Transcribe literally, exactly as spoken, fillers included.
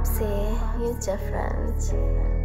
Bobsy, you're different.